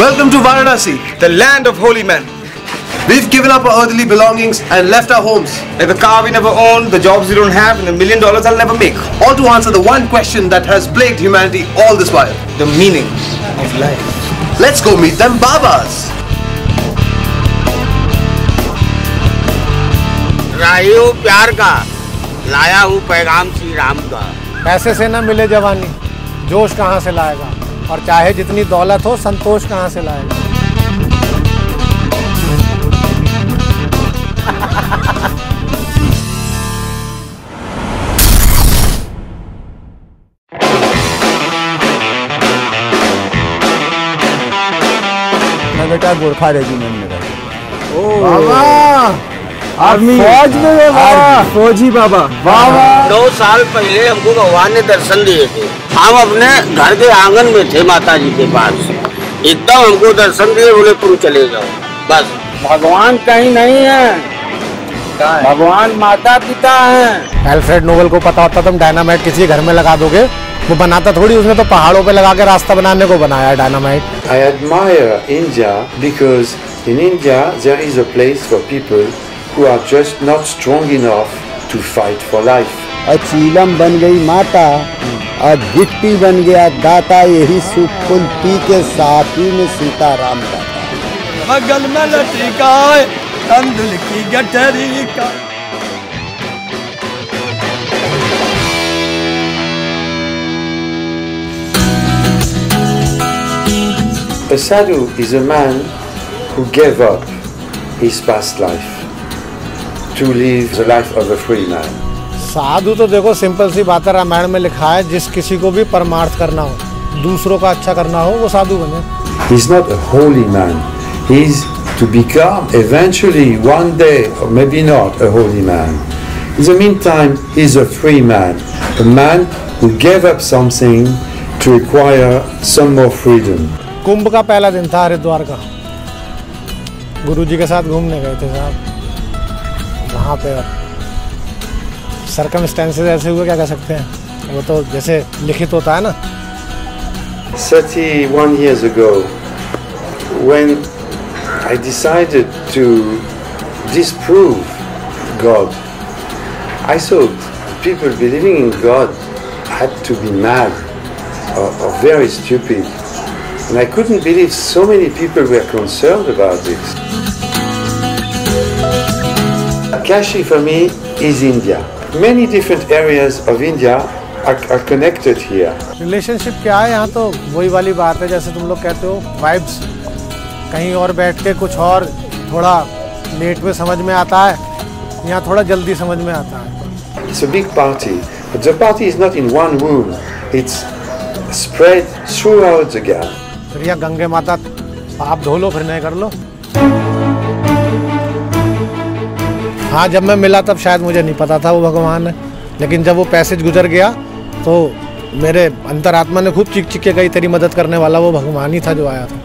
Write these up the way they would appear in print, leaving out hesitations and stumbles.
Welcome to Varanasi, the land of holy men. We've given up our earthly belongings and left our homes, like the car we never own, the jobs we don't have, and $1 million I'll never make, all to answer the one question that has plagued humanity all this while: the meaning of life. Let's go meet them Babas. Rayu प्यार का लाया हूँ पैगाम श्री राम का। पैसे से ना मिले जवानी, जोश कहाँ से लाएगा, और चाहे जितनी दौलत हो संतोष कहाँ से लाएगा। मैं बेटा गोरखा रेजिमेंट में गया। आर्मी फौज में बाबा, फौजी बाबा। 2 साल पहले हमको भगवान ने दर्शन दिए थे। हम अपने घर के आंगन में थे, माता जी के पास, एकदम हमको दर्शन दिए, बोले तुम चले जाओ। बस भगवान कहीं नहीं है, भगवान माता पिता हैं। अल्फ्रेड नोबेल को पता होता तुम डायनामाइट किसी घर में लगा दोगे, वो बनाता थोड़ी, उसने तो पहाड़ों पे लगा के रास्ता बनाने को बनाया dynamite. I admire India because in India there is a place for people who are just not strong enough to fight for life. और चीलम बन गई माता और गिट्टी बन गया दाता, यही सुख कुल पी के साथ ही में सीता राम दाता। बगल में लटकी काए तंदुल की गठरी का। A sadhu is a man who gave up his past life to live the life of a free man. साधु तो देखो सिंपल सी बात है, रामायण में लिखा है, जिस किसी को भी परमार्थ करना हो, दूसरों का अच्छा करना हो, वो साधु बने। He is not a holy man. He is to become eventually one day, or maybe not, a holy man. In the meantime, he is a free man, a man who gave up something to acquire some more freedom. कुंभ का पहला दिन था हरिद्वार का, गुरुजी के साथ घूमने गए थे साहब। वहाँ पे circumstances ऐसे हुए, क्या कह सकते हैं, वो तो जैसे लिखित होता है ना। 31 years ago, when I decided to disprove God, I thought people believing in God had to be mad or very stupid, and I couldn't believe so many people were concerned about this. Kashi for me is India. Many different areas of India are connected here. Relationship क्या है यहाँ, तो वही वाली बात है जैसे तुम लोग कहते हो vibes. कहीं और बैठ के कुछ और थोड़ा late में समझ में आता है, यहाँ थोड़ा जल्दी समझ में आता है। It's a big party, but the party is not in one room. It's spread throughout the gap. फिर यहाँ गंगे माता आप धो लो, फिर नहीं कर लो। हाँ, जब मैं मिला तब शायद मुझे नहीं पता था वो भगवान है, लेकिन जब वो पैसेज गुजर गया तो मेरे अंतरात्मा ने खूब चिक चिक के कही तेरी मदद करने वाला वो भगवान ही था जो आया था।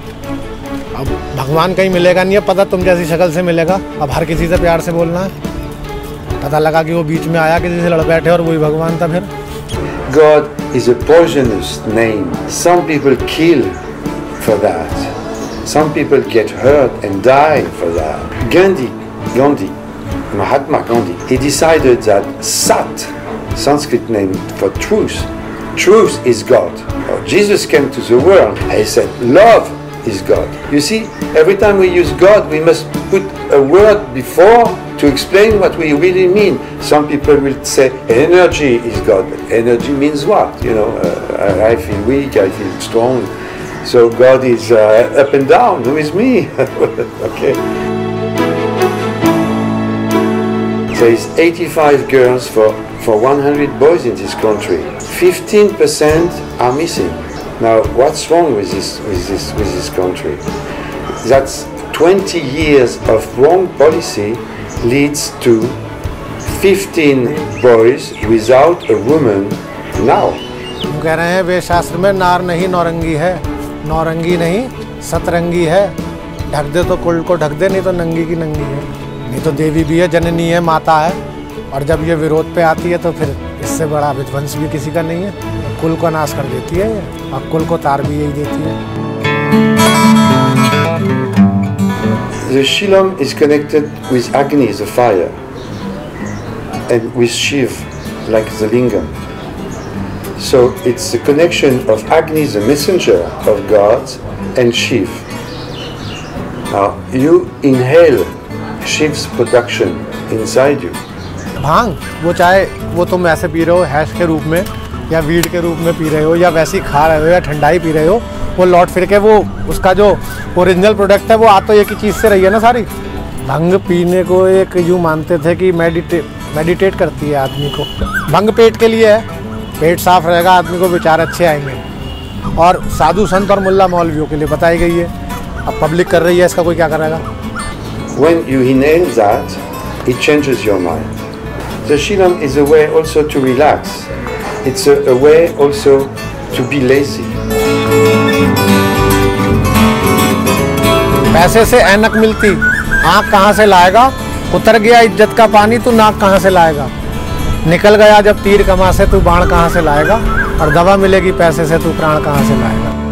अब भगवान कहीं मिलेगा नहीं, अब पता तुम जैसी शक्ल से मिलेगा। अब हर किसी से प्यार से बोलना है। पता लगा कि वो बीच में आया, किसी से लड़ बैठे और वही भगवान था। फिर God is a poisonous name. Some people kill for that. Some people get hurt and die for that. Gandhi. Mahatma Gandhi, he decided that Sat, Sanskrit name for truth, truth is God. Jesus came to the world and he said, love is God. You see, every time we use God, we must put a word before to explain what we really mean. Some people will say energy is God. Energy means what? You know, I feel weak, I feel strong. So God is up and down. Who is me? Okay. There is 85 girls for 100 boys in this country. 15% are missing. Now, what's wrong with this country? That's 20 years of wrong policy leads to 15 boys without a woman now. वो कह रहे हैं वे शास्त्र में नार नहीं नौरंगी है, नौरंगी नहीं सतरंगी है। ढक दे तो कुल को ढक दे, नहीं तो नंगी की नंगी है। ये तो देवी भी है, जननी है, माता है, और जब ये विरोध पे आती है तो फिर इससे बड़ा विध्वंस भी किसी का नहीं है। कुल को नाश कर देती है और कुल को तार भी यही देती है। The chillum is connected with Agni, the fire, and with Shiva, like the lingam. So it's the connection of Agni, the messenger of God, and Shiva. Now, you inhale Shiva's production inside you. Bhaang, वो चाय वो तुम ऐसे P रहे हो hash के रूप में या वीड के रूप में पी रहे हो या वैसे खा रहे हो या ठंडाई पी रहे हो वो लौट फिर के वो उसका जो ओरिजिनल प्रोडक्ट है वो आ तो एक ही चीज़ से रही है ना सारी। भंग पीने को एक यूँ मानते थे कि मेडिटेट करती है आदमी को। भंग पेट के लिए है, पेट साफ रहेगा आदमी को विचार अच्छे आएंगे और साधु संत और मुल्ला मौलवियों के लिए बताई गई है। अब पब्लिक कर रही है, इसका कोई क्या करेगा? When you inhale that, it changes your mind. The chillum is a way also to relax. It's a way also to be lazy. पैसे से ऐनक मिलती, आँख कहाँ से लाएगा? उतर गया इज्जत का पानी तो नाक कहाँ से लाएगा? निकल गया जब तीर कमा से तू बाण कहाँ से लाएगा? और दवा मिलेगी पैसे से तू प्राण कहाँ से लाएगा?